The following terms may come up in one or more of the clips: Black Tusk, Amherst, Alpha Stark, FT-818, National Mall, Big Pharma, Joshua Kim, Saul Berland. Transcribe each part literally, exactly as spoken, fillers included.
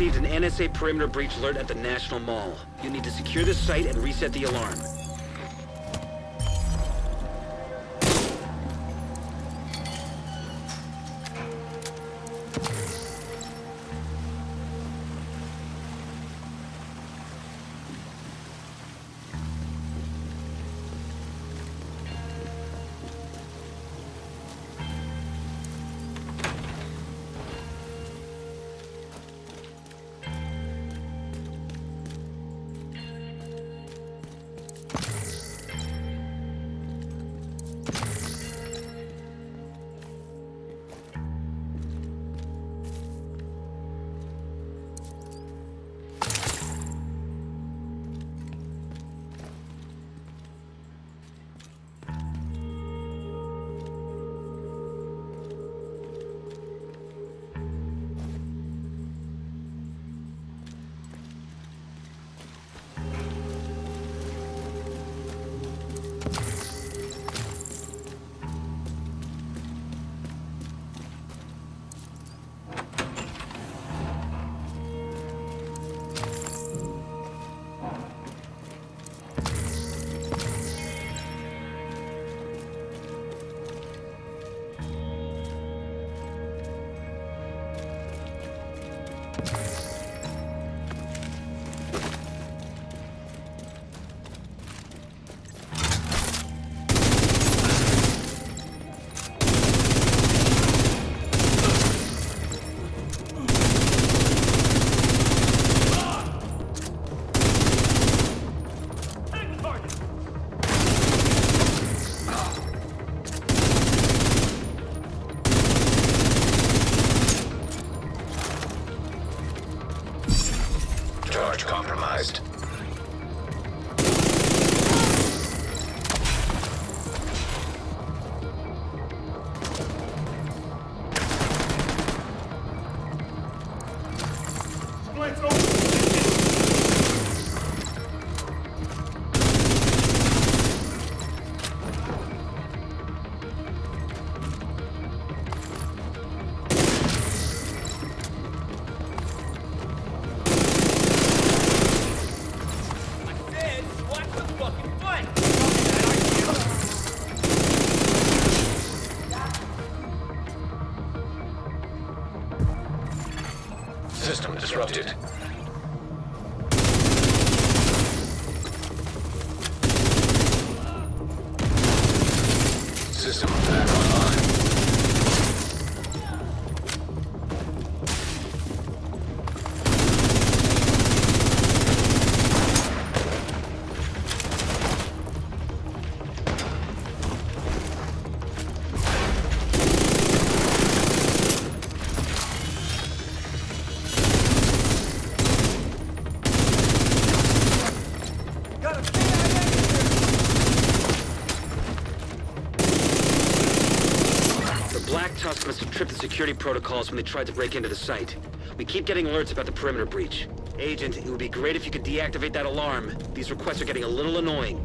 received an N S A perimeter breach alert at the National Mall. You need to secure this site and reset the alarm. Disrupted. System back online. Black Tusk must have tripped the security protocols when they tried to break into the site. We keep getting alerts about the perimeter breach. Agent, it would be great if you could deactivate that alarm. These requests are getting a little annoying.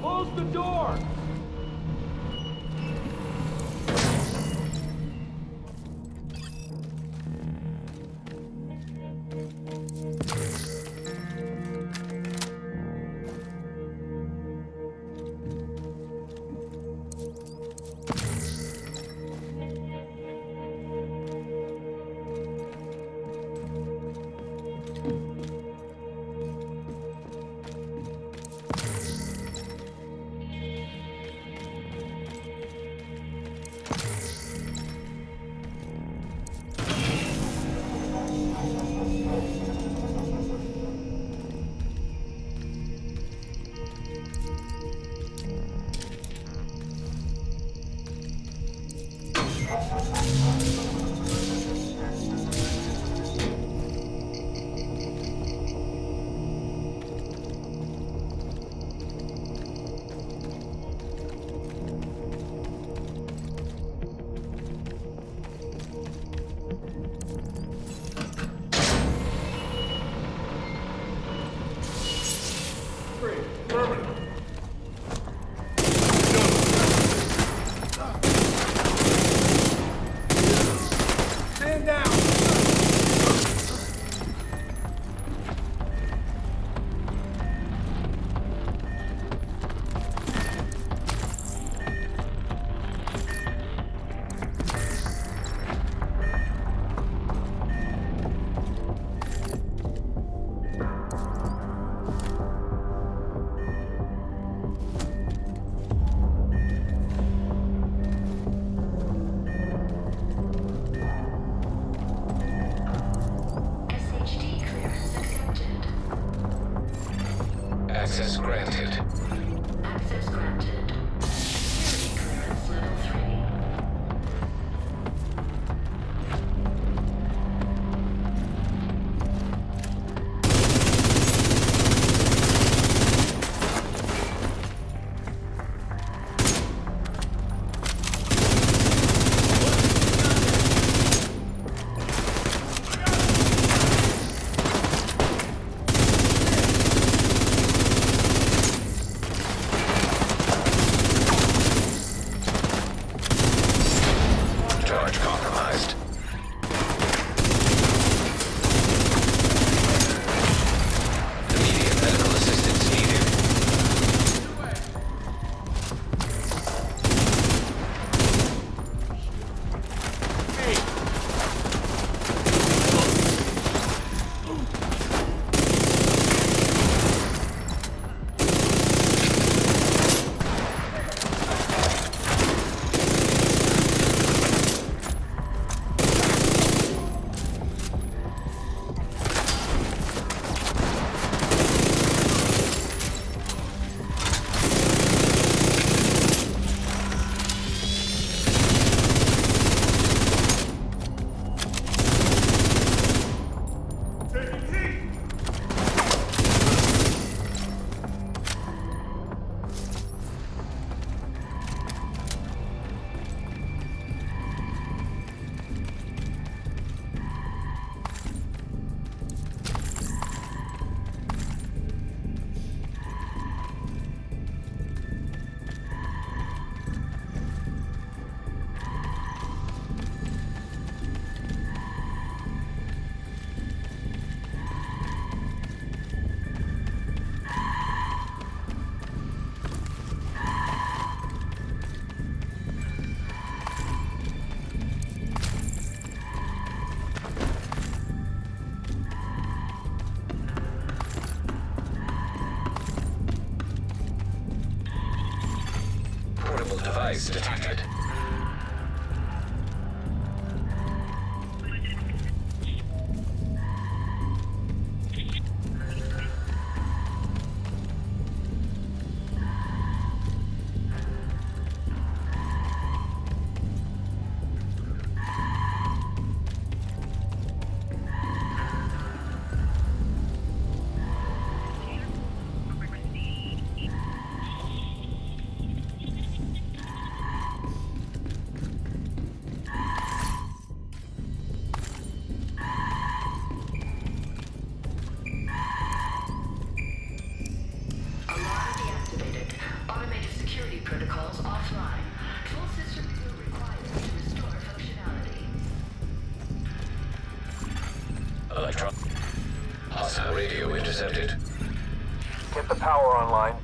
Close the door! programmable device detected.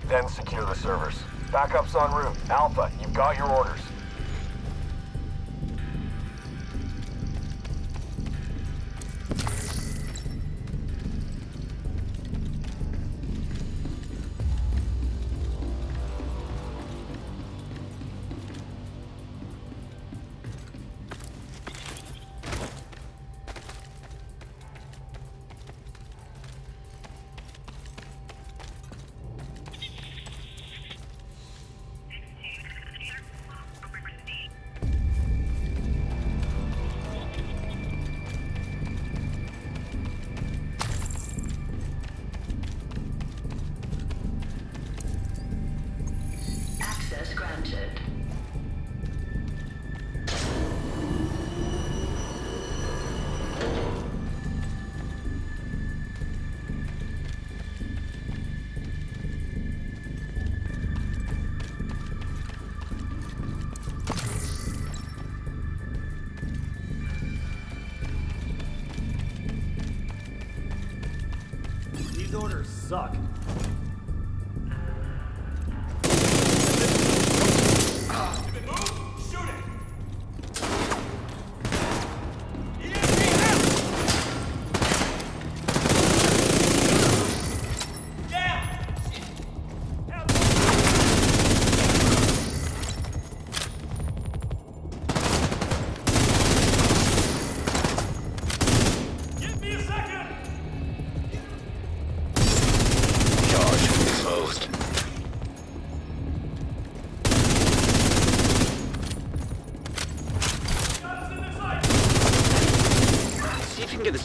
Then secure the servers. Backup's en route. Alpha, you've got your orders. Suck.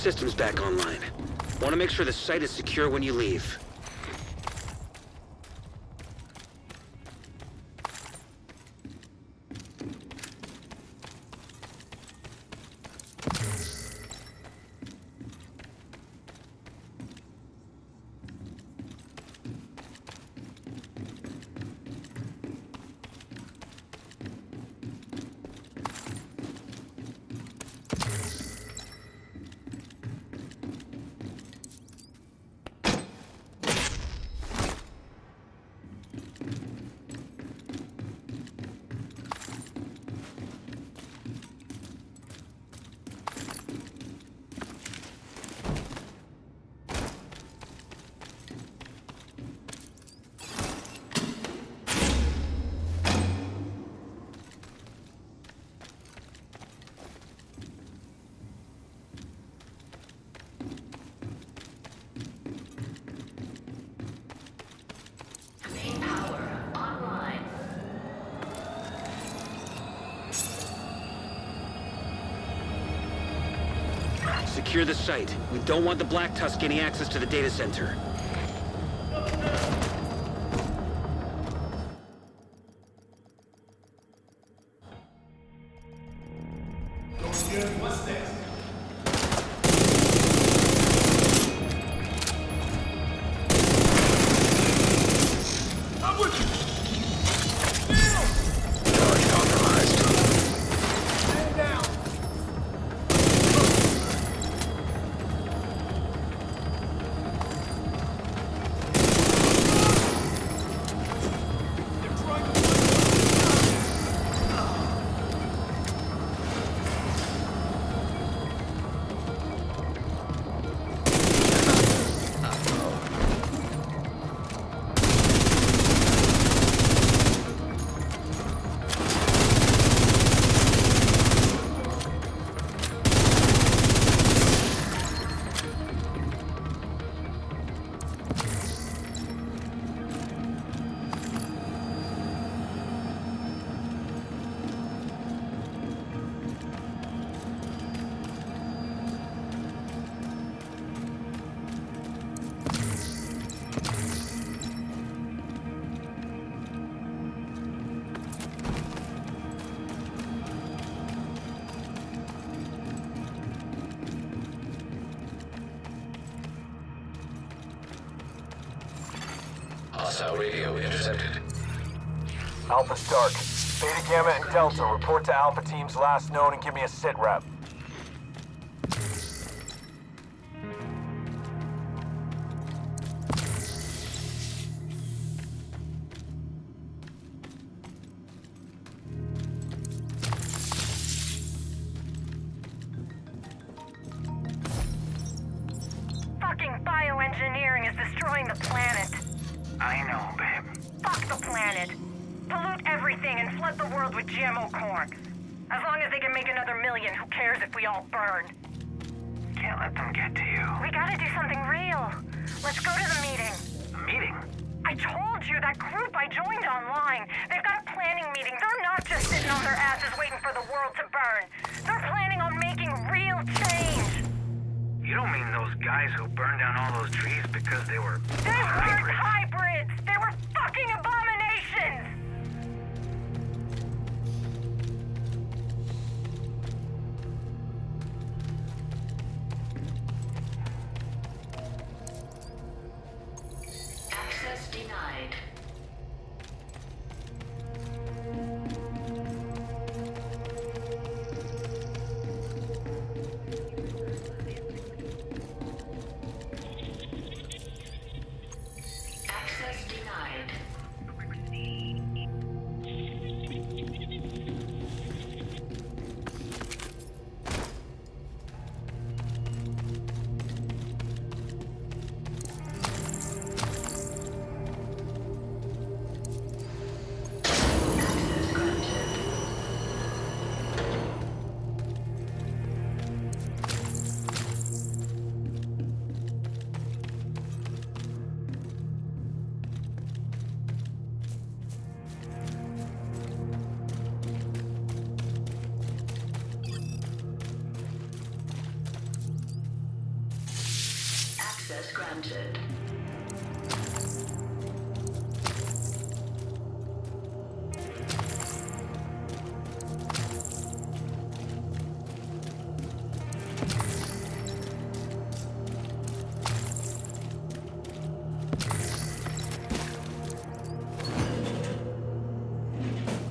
Systems back online. Want to make sure the site is secure when you leave. Secure the site. We don't want the Black Tusk getting access to the data center. missile radio intercepted. Alpha Stark, Beta, Gamma, and Delta, report to Alpha Team's last known and give me a sit rep. Granted.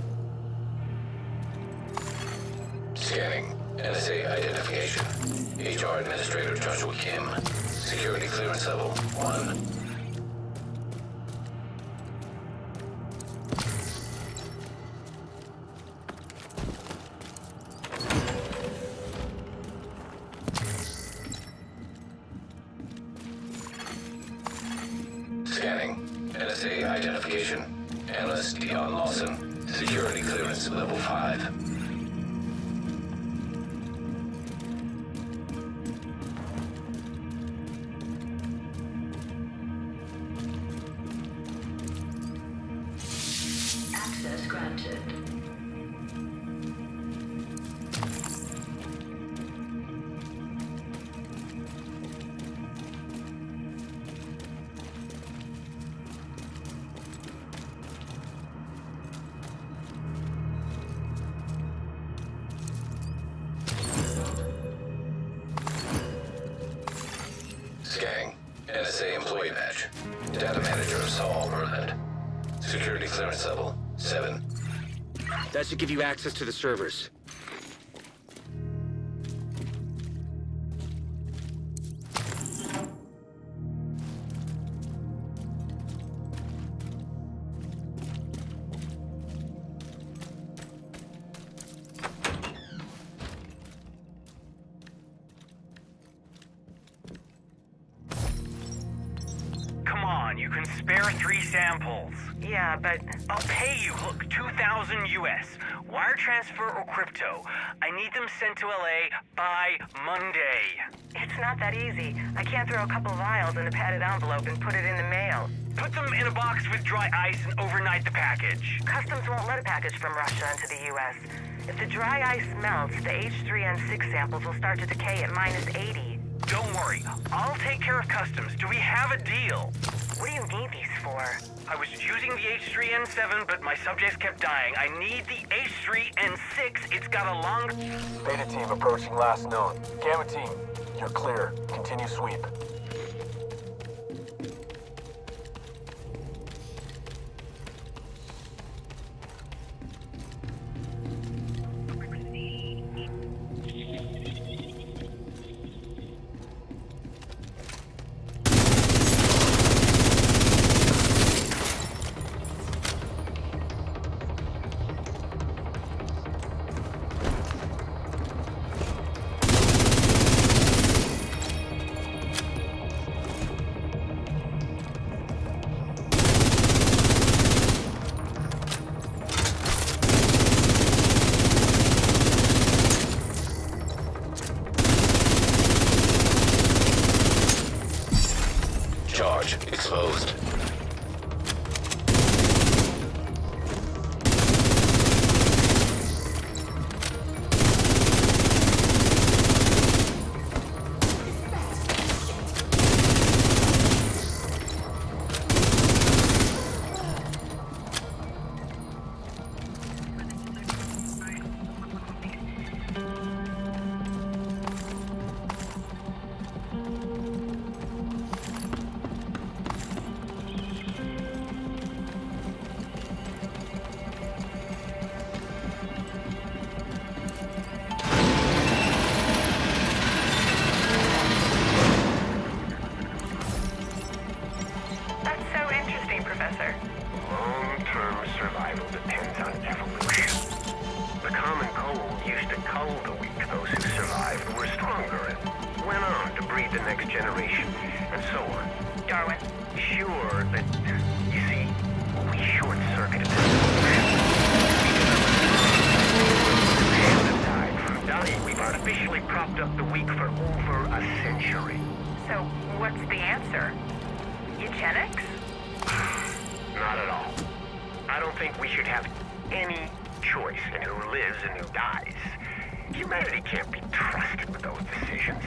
Scanning. N S A identification. H R Administrator Joshua Kim. Security clearance level one. Scanning. N S A identification. Analyst Dion Lawson. Security clearance level five. N S A employee badge. Data manager Saul Berland. Security clearance level seven. That should give you access to the servers. Sent to L A by Monday. It's not that easy. I can't throw a couple of vials in a padded envelope and put it in the mail. Put them in a box with dry ice and overnight the package. Customs won't let a package from Russia into the U S If the dry ice melts, the H three N six samples will start to decay at minus eighty. Don't worry. I'll take care of Customs. Do we have a deal? What do you need these for? I was using the H three N seven, but my subjects kept dying. I need the H three N six. It's got a long... Beta team approaching last known. Gamma team, you're clear. Continue sweep. survival depends on evolution. The common cold used to cull the weak. Those who survived were stronger and went on to breed the next generation, and so on. Darwin, sure, but you see, we short-circuited this evolution. We died from dying. We've artificially propped up the weak for over a century. So, what's the answer? Eugenics? Not at all. I don't think we should have any choice in who lives and who dies. Humanity can't be trusted with those decisions.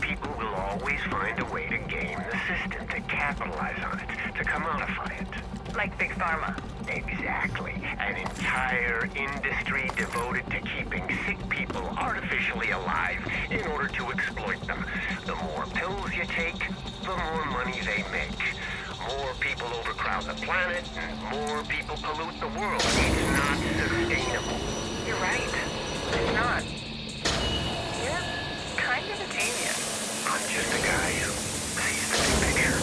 People will always find a way to game the system, to capitalize on it, to commodify it. Like Big Pharma. Exactly. An entire industry devoted to keeping sick people artificially alive in order to exploit them. The more pills you take, the more money they make. More people overcrowd the planet, and more people pollute the world. It's not sustainable. You're right. It's not. You're kind of a genius. I'm just a guy who sees the big picture.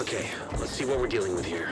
Okay, let's see what we're dealing with here.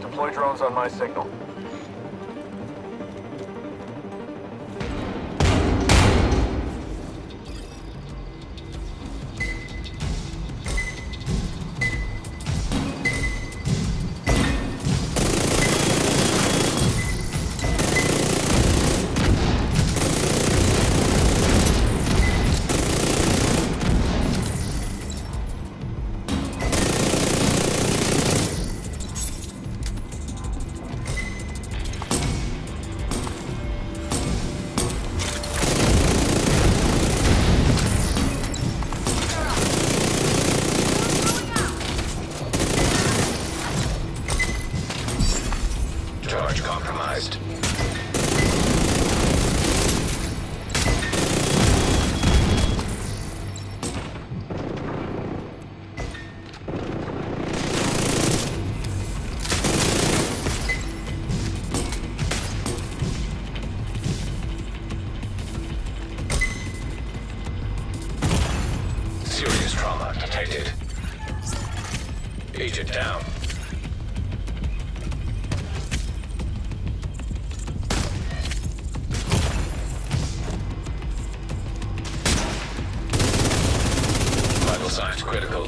Deploy drones on my signal. Agent down. Vital signs critical.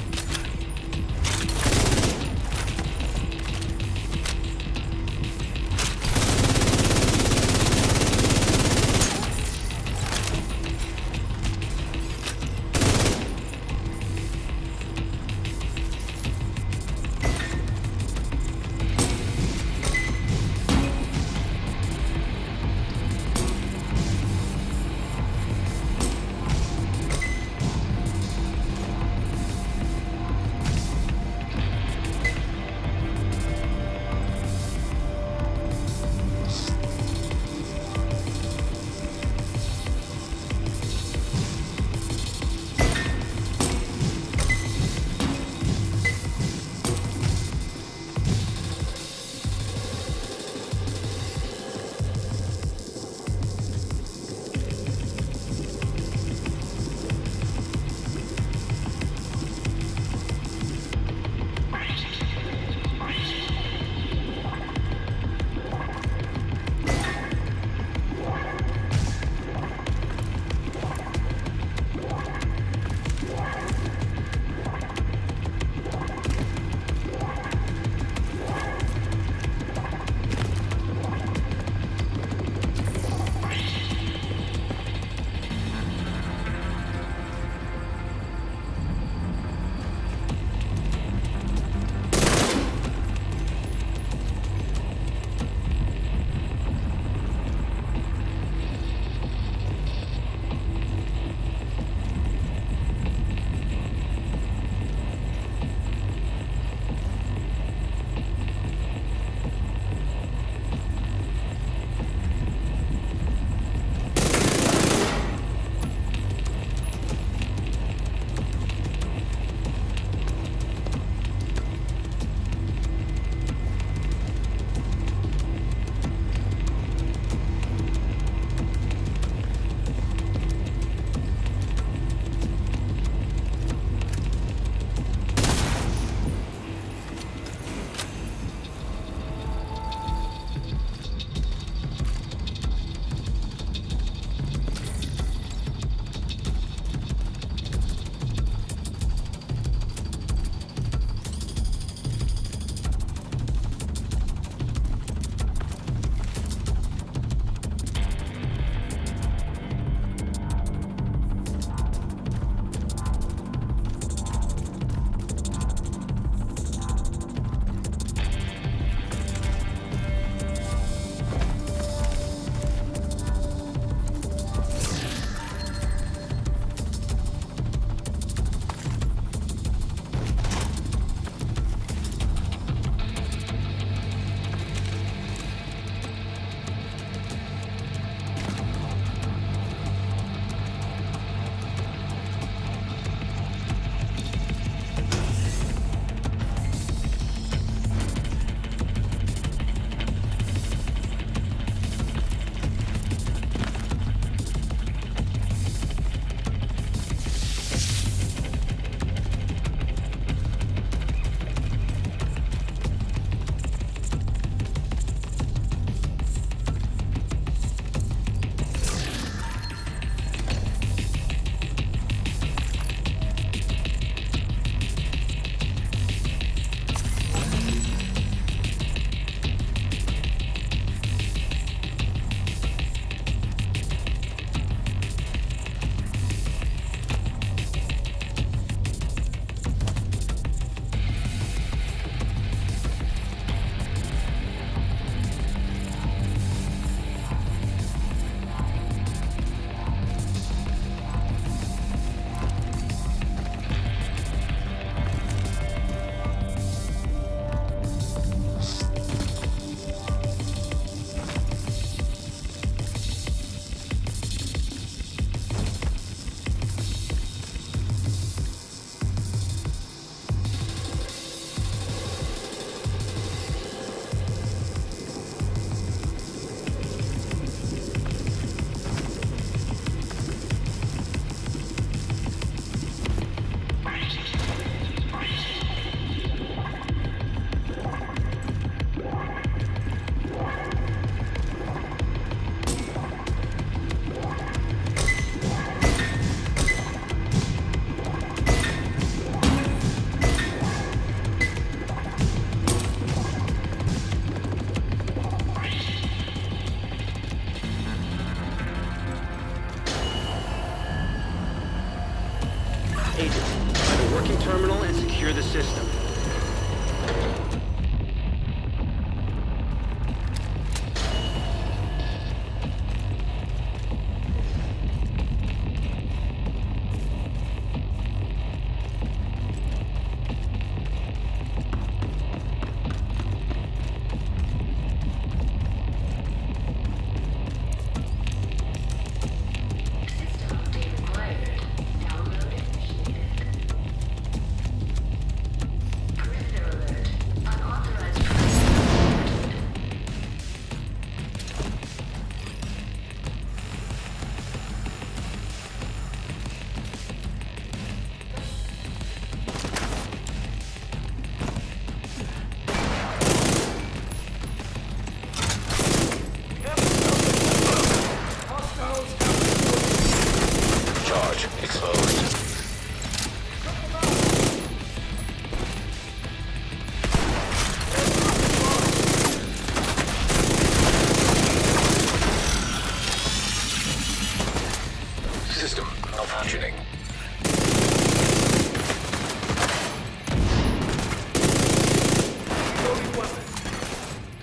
working terminal and secure the system.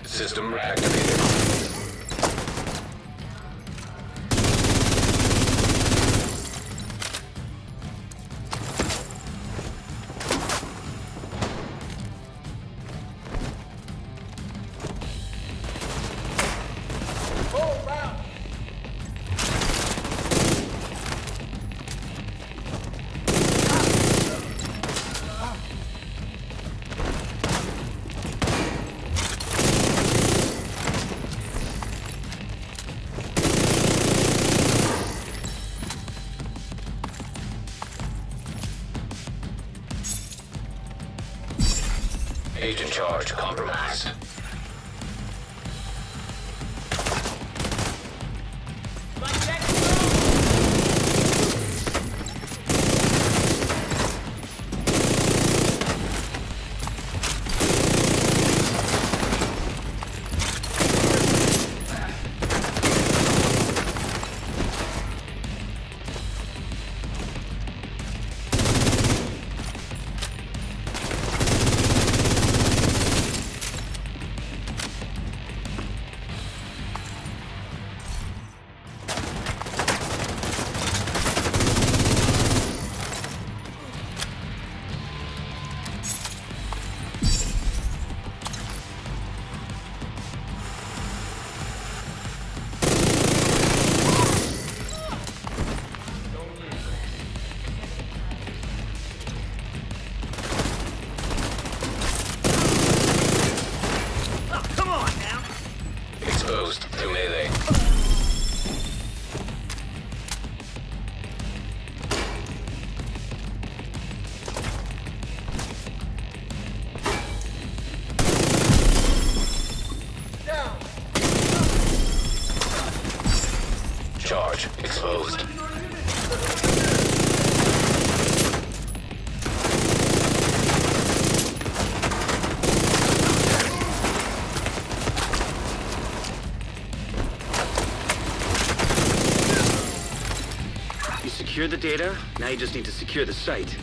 System activated. Agent charge compromised. Exposed. You secured the data, now you just need to secure the site.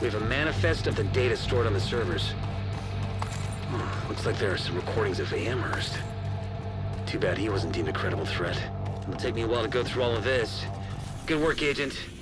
We have a manifest of the data stored on the servers. Hmm, looks like there are some recordings of Amherst. Too bad he wasn't deemed a credible threat. It'll take me a while to go through all of this. Good work, Agent.